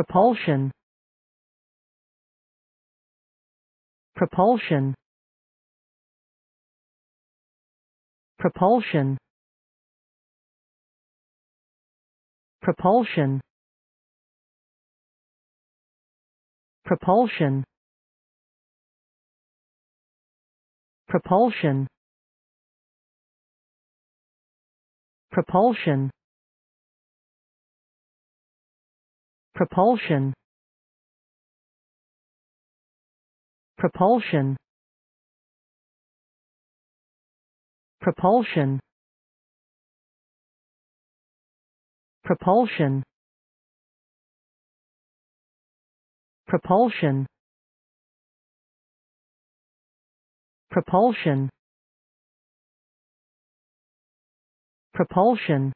Propulsion. Propulsion. Propulsion. Propulsion. Propulsion. Propulsion. Propulsion. Propulsion. Propulsion. Propulsion. Propulsion. Propulsion. Propulsion. Propulsion.